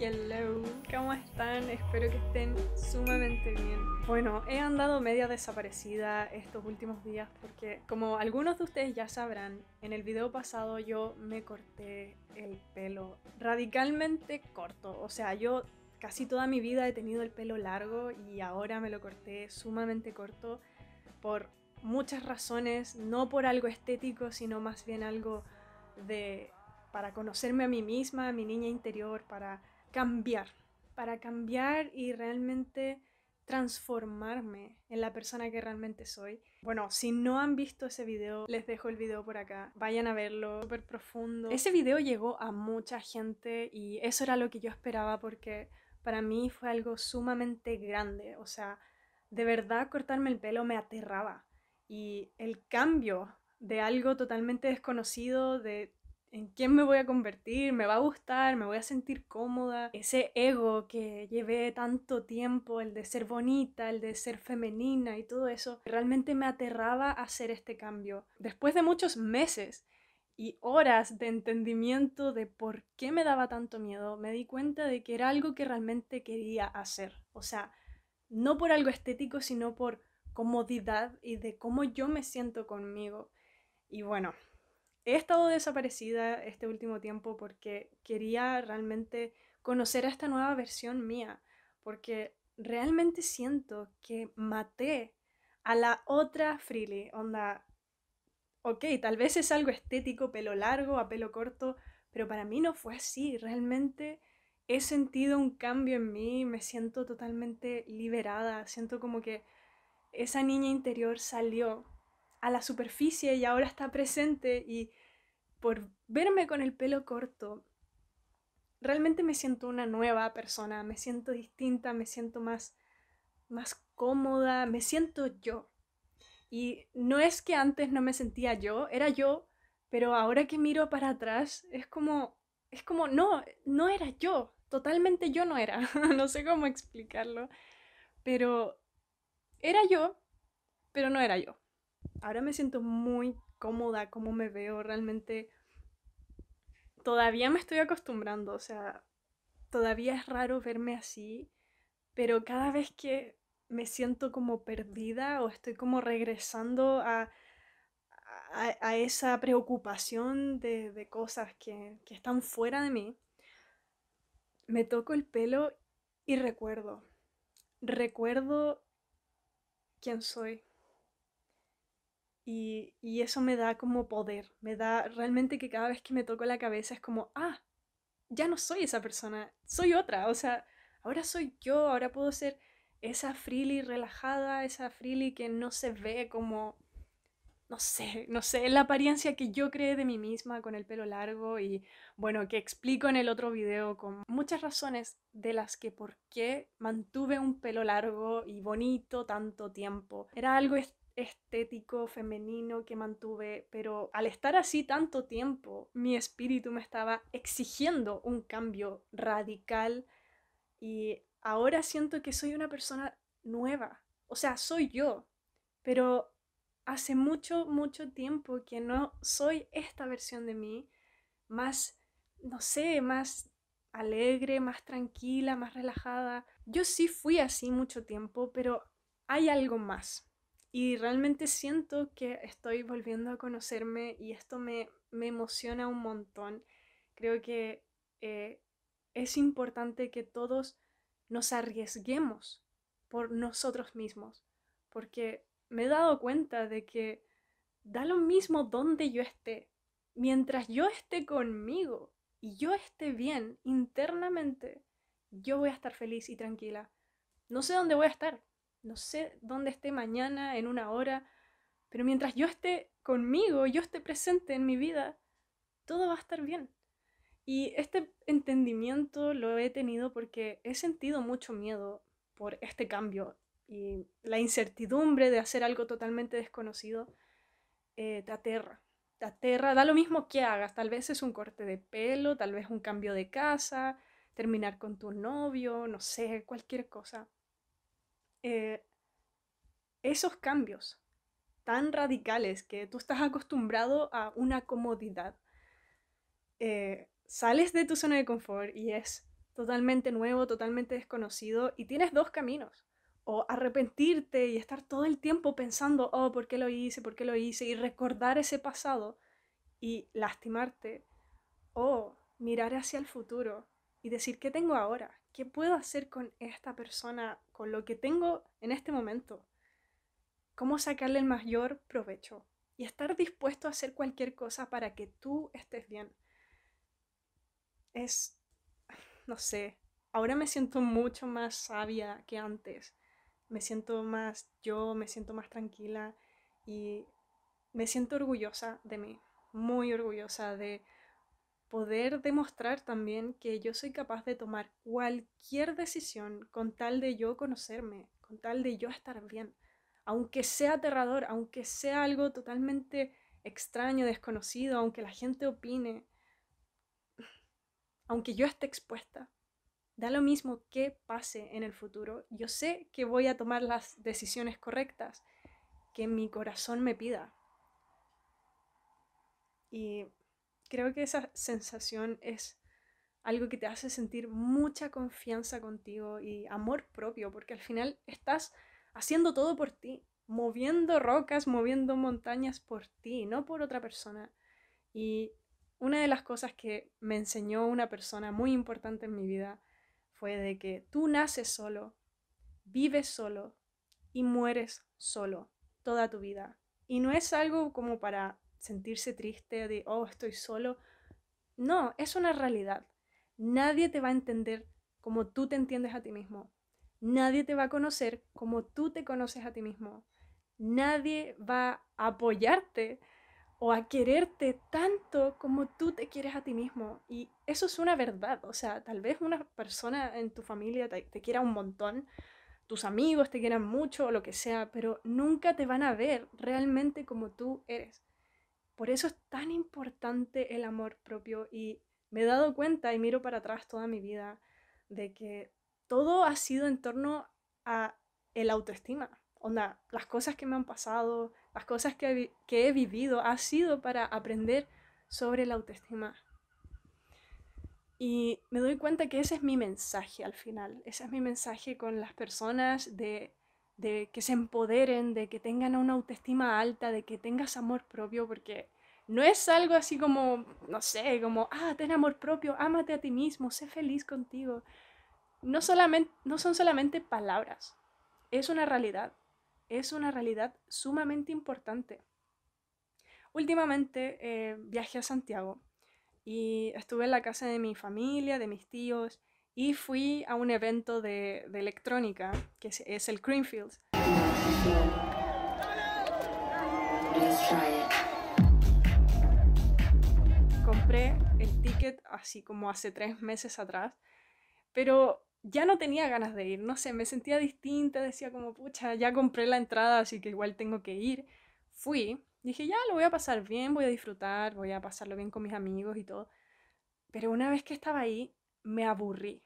Hello, ¿cómo están? Espero que estén sumamente bien. Bueno, he andado media desaparecida estos últimos días porque, como algunos de ustedes ya sabrán, en el video pasado yo me corté el pelo radicalmente corto. O sea, yo casi toda mi vida he tenido el pelo largo y ahora me lo corté sumamente corto por muchas razones, no por algo estético, sino más bien algo para conocerme a mí misma, a mi niña interior, para cambiar y realmente transformarme en la persona que realmente soy. Bueno, si no han visto ese video, les dejo el video por acá. Vayan a verlo, súper profundo. Ese video llegó a mucha gente y eso era lo que yo esperaba porque para mí fue algo sumamente grande. O sea, de verdad cortarme el pelo me aterraba. Y el cambio de algo totalmente desconocido, de en quién me voy a convertir, me va a gustar, me voy a sentir cómoda. Ese ego que llevé tanto tiempo, el de ser bonita, el de ser femenina y todo eso, realmente me aterraba hacer este cambio. Después de muchos meses y horas de entendimiento de por qué me daba tanto miedo, me di cuenta de que era algo que realmente quería hacer. O sea, no por algo estético, sino por comodidad y de cómo yo me siento conmigo. Y bueno, he estado desaparecida este último tiempo porque quería realmente conocer a esta nueva versión mía, porque realmente siento que maté a la otra Freellee. Onda, ok, tal vez es algo estético, pelo largo a pelo corto, pero para mí no fue así. Realmente he sentido un cambio en mí, me siento totalmente liberada, siento como que esa niña interior salió a la superficie y ahora está presente, y por verme con el pelo corto realmente me siento una nueva persona, me siento distinta, me siento más cómoda, me siento yo. Y no es que antes no me sentía yo, era yo, pero ahora que miro para atrás es como no era yo, totalmente yo no era. No sé cómo explicarlo, pero era yo, pero no era yo. Ahora me siento muy cómoda como me veo, realmente todavía me estoy acostumbrando, o sea, todavía es raro verme así, pero cada vez que me siento como perdida o estoy como regresando a esa preocupación de cosas que están fuera de mí, me toco el pelo y recuerdo quién soy. Y eso me da como poder, me da realmente que cada vez que me toco la cabeza es como, ah, ya no soy esa persona, soy otra. O sea, ahora soy yo, ahora puedo ser esa Freellee relajada, esa Freellee que no se ve como, no sé, la apariencia que yo creé de mí misma con el pelo largo. Y bueno, que explico en el otro video con muchas razones de las que por qué mantuve un pelo largo y bonito tanto tiempo. Era algo estético, femenino que mantuve, pero al estar así tanto tiempo, mi espíritu me estaba exigiendo un cambio radical y ahora siento que soy una persona nueva. O sea, soy yo, pero hace mucho, mucho tiempo que no soy esta versión de mí, más, no sé, más alegre, más tranquila, más relajada. Yo sí fui así mucho tiempo, pero hay algo más. Y realmente siento que estoy volviendo a conocerme y esto me emociona un montón. Creo que es importante que todos nos arriesguemos por nosotros mismos. Porque me he dado cuenta de que da lo mismo donde yo esté. Mientras yo esté conmigo y yo esté bien internamente, yo voy a estar feliz y tranquila. No sé dónde voy a estar. No sé dónde esté mañana, en una hora, pero mientras yo esté conmigo, yo esté presente en mi vida, todo va a estar bien. Y este entendimiento lo he tenido porque he sentido mucho miedo por este cambio y la incertidumbre de hacer algo totalmente desconocido te aterra, da lo mismo que hagas, tal vez es un corte de pelo, tal vez un cambio de casa, terminar con tu novio, no sé, cualquier cosa. Esos cambios tan radicales que tú estás acostumbrado a una comodidad, sales de tu zona de confort y es totalmente nuevo, totalmente desconocido, y tienes dos caminos. O arrepentirte y estar todo el tiempo pensando, oh, ¿por qué lo hice? ¿Por qué lo hice? Y recordar ese pasado y lastimarte. O mirar hacia el futuro y decir, ¿qué tengo ahora? ¿Qué puedo hacer con esta persona, con lo que tengo en este momento? ¿Cómo sacarle el mayor provecho? Y estar dispuesto a hacer cualquier cosa para que tú estés bien. Es, no sé, ahora me siento mucho más sabia que antes. Me siento más yo, me siento más tranquila y me siento orgullosa de mí. Muy orgullosa de poder demostrar también que yo soy capaz de tomar cualquier decisión con tal de yo conocerme, con tal de yo estar bien. Aunque sea aterrador, aunque sea algo totalmente extraño, desconocido, aunque la gente opine, aunque yo esté expuesta, da lo mismo que pase en el futuro. Yo sé que voy a tomar las decisiones correctas que mi corazón me pida. Y creo que esa sensación es algo que te hace sentir mucha confianza contigo y amor propio, porque al final estás haciendo todo por ti, moviendo rocas, moviendo montañas por ti, no por otra persona. Y una de las cosas que me enseñó una persona muy importante en mi vida fue de que tú naces solo, vives solo y mueres solo toda tu vida. Y no es algo como para sentirse triste de, oh, estoy solo. No, es una realidad. Nadie te va a entender como tú te entiendes a ti mismo. Nadie te va a conocer como tú te conoces a ti mismo. Nadie va a apoyarte o a quererte tanto como tú te quieres a ti mismo. Y eso es una verdad. O sea, tal vez una persona en tu familia te quiera un montón, tus amigos te quieran mucho o lo que sea, pero nunca te van a ver realmente como tú eres. Por eso es tan importante el amor propio. Y me he dado cuenta y miro para atrás toda mi vida de que todo ha sido en torno a el autoestima. Onda, las cosas que me han pasado, las cosas que he vivido, ha sido para aprender sobre la autoestima. Y me doy cuenta que ese es mi mensaje al final. Ese es mi mensaje con las personas de que se empoderen, de que tengan una autoestima alta, de que tengas amor propio, porque no es algo así como, no sé, como, ah, ten amor propio, ámate a ti mismo, sé feliz contigo. No son solamente palabras, es una realidad sumamente importante. Últimamente viajé a Santiago y estuve en la casa de mi familia, de mis tíos, y fui a un evento de electrónica, que es el Creamfields. Compré el ticket así como hace 3 meses atrás, pero ya no tenía ganas de ir, no sé, me sentía distinta, decía como, pucha, ya compré la entrada, así que igual tengo que ir. Fui, dije, ya, lo voy a pasar bien, voy a disfrutar, voy a pasarlo bien con mis amigos y todo. Pero una vez que estaba ahí, me aburrí.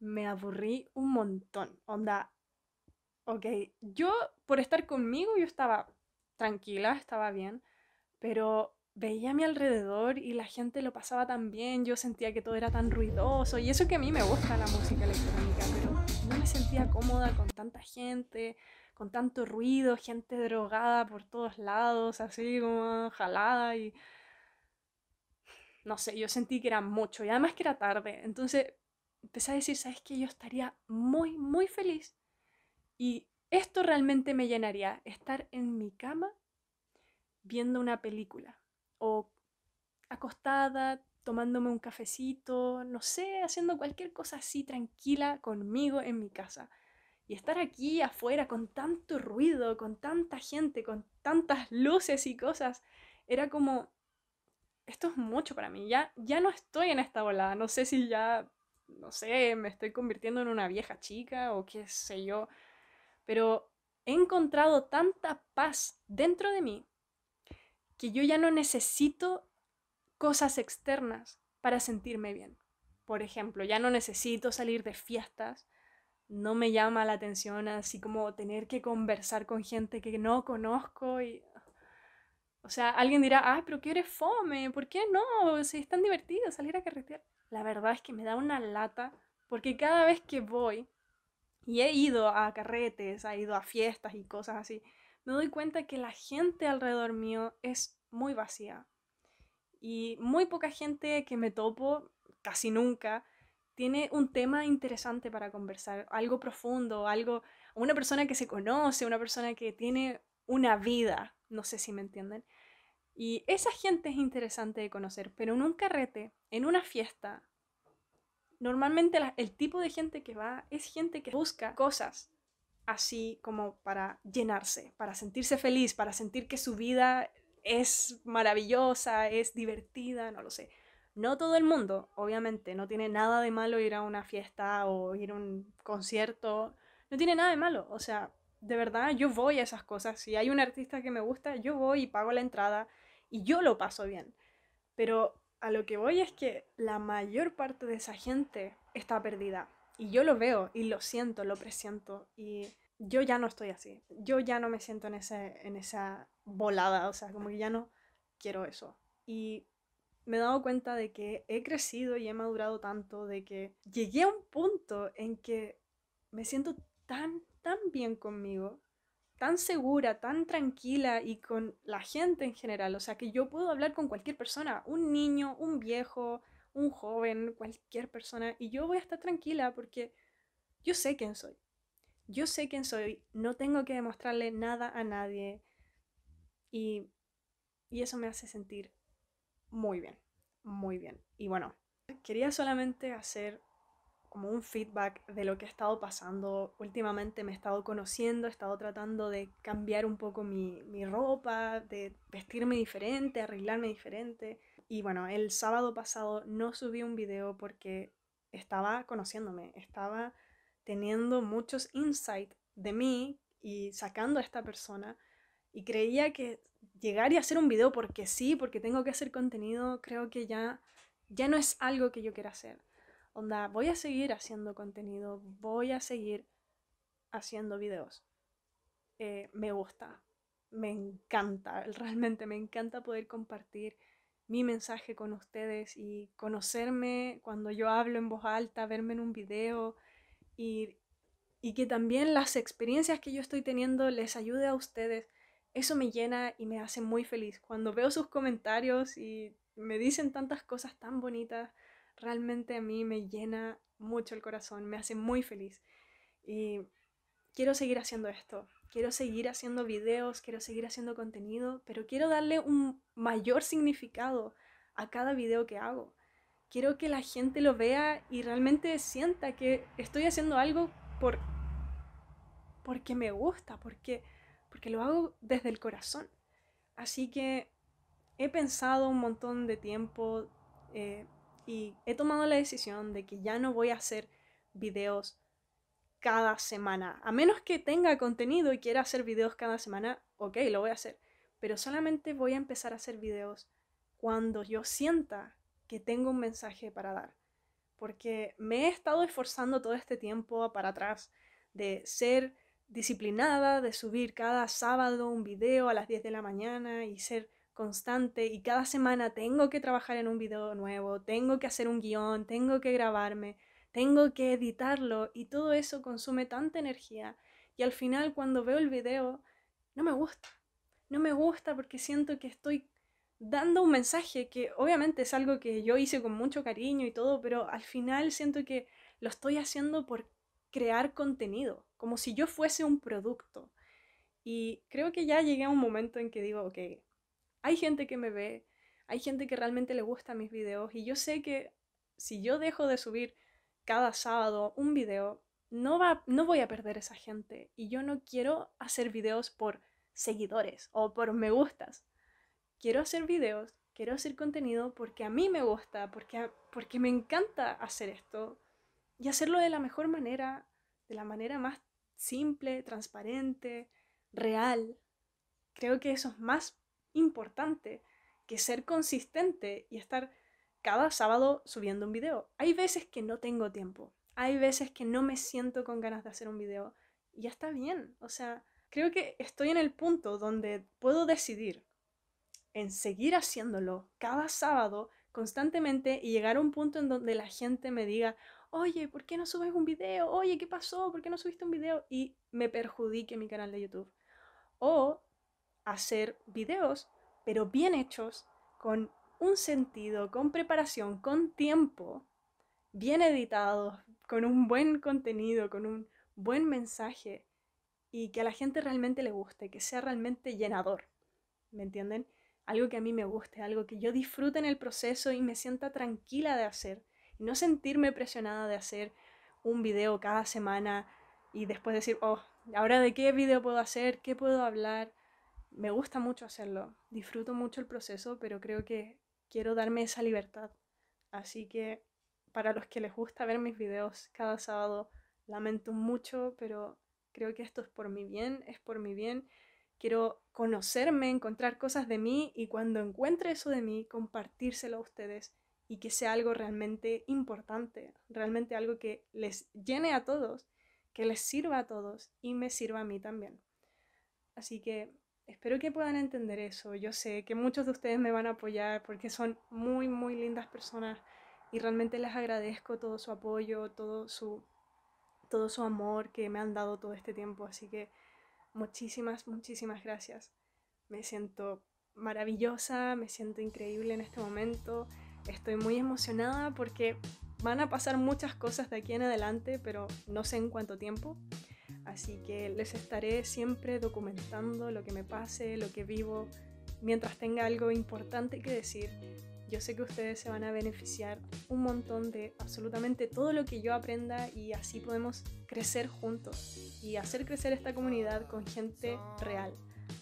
Me aburrí un montón. Onda, ok, yo por estar conmigo, yo estaba tranquila, estaba bien, pero veía a mi alrededor y la gente lo pasaba tan bien, yo sentía que todo era tan ruidoso, y eso que a mí me gusta la música electrónica, pero no me sentía cómoda con tanta gente, con tanto ruido, gente drogada por todos lados, así como jalada, y no sé, yo sentí que era mucho, y además que era tarde. Entonces empecé a decir, ¿sabes qué? Yo estaría muy, muy feliz, y esto realmente me llenaría, estar en mi cama viendo una película, o acostada, tomándome un cafecito, no sé, haciendo cualquier cosa así tranquila conmigo en mi casa. Y estar aquí afuera con tanto ruido, con tanta gente, con tantas luces y cosas, era como, esto es mucho para mí, ya no estoy en esta volada, no sé si ya, no sé, me estoy convirtiendo en una vieja chica o qué sé yo, pero he encontrado tanta paz dentro de mí que yo ya no necesito cosas externas para sentirme bien. Por ejemplo, ya no necesito salir de fiestas, no me llama la atención así como tener que conversar con gente que no conozco. Y, o sea, alguien dirá, ah, pero que eres fome, ¿por qué no? Si es tan divertido salir a carretear. la verdad es que me da una lata, porque cada vez que voy, y he ido a carretes, he ido a fiestas y cosas así, me doy cuenta que la gente alrededor mío es muy vacía. Y muy poca gente que me topo, casi nunca, tiene un tema interesante para conversar, algo profundo, algo, una persona que se conoce, una persona que tiene una vida, no sé si me entienden. Y esa gente es interesante de conocer, pero en un carrete, en una fiesta, normalmente el tipo de gente que va es gente que busca cosas así como para llenarse, para sentirse feliz, para sentir que su vida es maravillosa, es divertida, no lo sé. No todo el mundo, obviamente, no tiene nada de malo ir a una fiesta o ir a un concierto, no tiene nada de malo, o sea, de verdad, yo voy a esas cosas, si hay un artista que me gusta, yo voy y pago la entrada y yo lo paso bien, pero a lo que voy es que la mayor parte de esa gente está perdida y yo lo veo y lo siento, lo presiento y yo ya no estoy así, yo ya no me siento en esa volada, o sea, como que ya no quiero eso y... Me he dado cuenta de que he crecido y he madurado tanto, de que llegué a un punto en que me siento tan bien conmigo, tan segura, tan tranquila y con la gente en general. O sea, que yo puedo hablar con cualquier persona, un niño, un viejo, un joven, cualquier persona, y yo voy a estar tranquila porque yo sé quién soy. Yo sé quién soy, no tengo que demostrarle nada a nadie y eso me hace sentir muy bien, muy bien. Y bueno, quería solamente hacer como un feedback de lo que he estado pasando. Últimamente me he estado conociendo, he estado tratando de cambiar un poco mi ropa, de vestirme diferente, arreglarme diferente. Y bueno, el sábado pasado no subí un video porque estaba conociéndome, estaba teniendo muchos insights de mí y sacando a esta persona. Y creía que llegar y hacer un video porque sí, porque tengo que hacer contenido, creo que ya no es algo que yo quiera hacer. Onda, voy a seguir haciendo contenido, voy a seguir haciendo videos. Me gusta, me encanta, realmente me encanta poder compartir mi mensaje con ustedes y conocerme cuando yo hablo en voz alta, verme en un video y que también las experiencias que yo estoy teniendo les ayude a ustedes. Eso me llena y me hace muy feliz. Cuando veo sus comentarios y me dicen tantas cosas tan bonitas, realmente a mí me llena mucho el corazón, me hace muy feliz. Y quiero seguir haciendo esto, quiero seguir haciendo videos, quiero seguir haciendo contenido, pero quiero darle un mayor significado a cada video que hago. Quiero que la gente lo vea y realmente sienta que estoy haciendo algo porque me gusta, porque lo hago desde el corazón. Así que he pensado un montón de tiempo y he tomado la decisión de que ya no voy a hacer videos cada semana. A menos que tenga contenido y quiera hacer videos cada semana, ok, lo voy a hacer. Pero solamente voy a empezar a hacer videos cuando yo sienta que tengo un mensaje para dar. Porque me he estado esforzando todo este tiempo para atrás de ser disciplinada, de subir cada sábado un video a las 10 de la mañana y ser constante, y cada semana tengo que trabajar en un video nuevo, tengo que hacer un guión, tengo que grabarme, tengo que editarlo, y todo eso consume tanta energía y al final cuando veo el video no me gusta porque siento que estoy dando un mensaje que obviamente es algo que yo hice con mucho cariño y todo, pero al final siento que lo estoy haciendo por crear contenido, como si yo fuese un producto. Y creo que ya llegué a un momento en que digo, ok, hay gente que me ve, hay gente que realmente le gusta mis videos, y yo sé que si yo dejo de subir cada sábado un video, no voy a perder esa gente, y yo no quiero hacer videos por seguidores o por me gustas. Quiero hacer videos, quiero hacer contenido porque a mí me gusta, porque me encanta hacer esto, y hacerlo de la mejor manera, de la manera más simple, transparente, real. Creo que eso es más importante que ser consistente y estar cada sábado subiendo un video. Hay veces que no tengo tiempo, hay veces que no me siento con ganas de hacer un video y ya está bien. O sea, creo que estoy en el punto donde puedo decidir en seguir haciéndolo cada sábado constantemente y llegar a un punto en donde la gente me diga, oye, ¿por qué no subes un video? Oye, ¿qué pasó? ¿Por qué no subiste un video? Y me perjudique mi canal de YouTube. O hacer videos, pero bien hechos, con un sentido, con preparación, con tiempo, bien editados, con un buen contenido, con un buen mensaje y que a la gente realmente le guste, que sea realmente llenador, ¿me entienden? Algo que a mí me guste, algo que yo disfrute en el proceso y me sienta tranquila de hacer, y no sentirme presionada de hacer un video cada semana y después decir, oh, ¿ahora de qué video puedo hacer? ¿Qué puedo hablar? Me gusta mucho hacerlo, disfruto mucho el proceso, pero creo que quiero darme esa libertad. Así que para los que les gusta ver mis videos cada sábado, lamento mucho, pero creo que esto es por mi bien, es por mi bien. Quiero conocerme, encontrar cosas de mí y cuando encuentre eso de mí, compartírselo a ustedes y que sea algo realmente importante, realmente algo que les llene a todos, que les sirva a todos y me sirva a mí también. Así que espero que puedan entender eso. Yo sé que muchos de ustedes me van a apoyar porque son muy, muy lindas personas y realmente les agradezco todo su apoyo, todo su amor que me han dado todo este tiempo. Así que muchísimas, muchísimas gracias. Me siento maravillosa, me siento increíble en este momento. Estoy muy emocionada porque van a pasar muchas cosas de aquí en adelante, pero no sé en cuánto tiempo. Así que les estaré siempre documentando lo que me pase, lo que vivo, mientras tenga algo importante que decir. Yo sé que ustedes se van a beneficiar un montón de absolutamente todo lo que yo aprenda y así podemos crecer juntos y hacer crecer esta comunidad con gente real,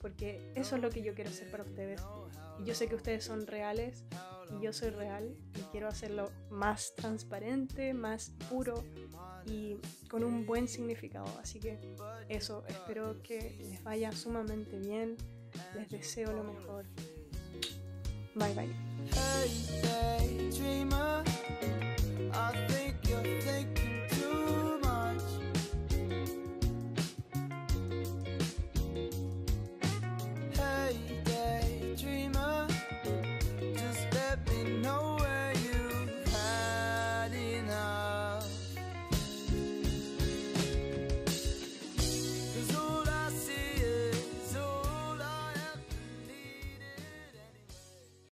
porque eso es lo que yo quiero hacer para ustedes. Y yo sé que ustedes son reales y yo soy real y quiero hacerlo más transparente, más puro y con un buen significado. Así que eso, espero que les vaya sumamente bien, les deseo lo mejor. Bye bye.